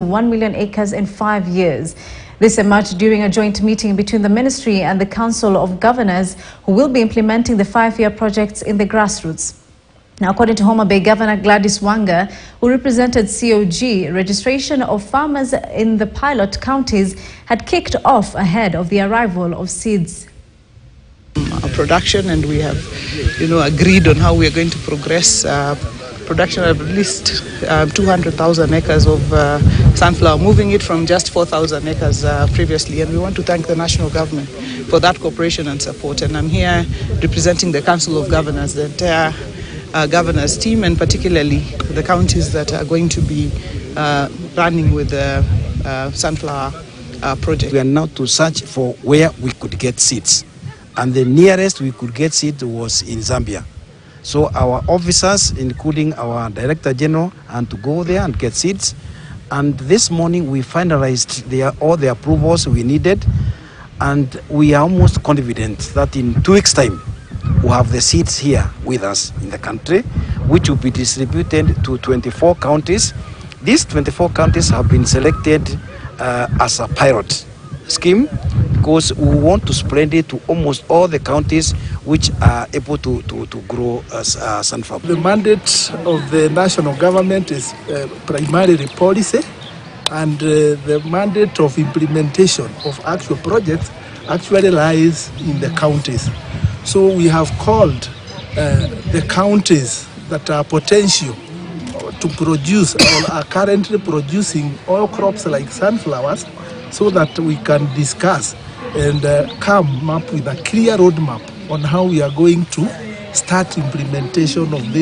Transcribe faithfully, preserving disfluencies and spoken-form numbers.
one million acres in five years. This emerged during a joint meeting between the Ministry and the Council of Governors, who will be implementing the five-year projects in the grassroots. Now, according to Homa Bay Governor Gladys Wanga, who represented C O G, registration of farmers in the pilot counties had kicked off ahead of the arrival of seeds. Our production, and we have, you know, agreed on how we are going to progress. Uh, Production of at least uh, two hundred thousand acres of uh, sunflower, moving it from just four thousand acres uh, previously. And we want to thank the national government for that cooperation and support. And I'm here representing the Council of Governors, the entire uh, governors team, and particularly the counties that are going to be uh, running with the uh, sunflower uh, project. We are now to search for where we could get seeds, and the nearest we could get seed was in Zambia. So our officers, including our Director General, and to go there and get seeds. And this morning we finalized their, all the approvals we needed, and we are almost confident that in two weeks' time we'll have the seeds here with us in the country, which will be distributed to twenty-four counties. These twenty-four counties have been selected uh, as a pilot scheme, because we want to spread it to almost all the counties which are able to, to, to grow as uh, sunflower. The mandate of the national government is uh, primarily policy, and uh, the mandate of implementation of actual projects actually lies in the counties. So we have called uh, the counties that are potential to produce or are currently producing oil crops like sunflowers, so that we can discuss and uh, come up with a clear roadmap on how we are going to start implementation of this.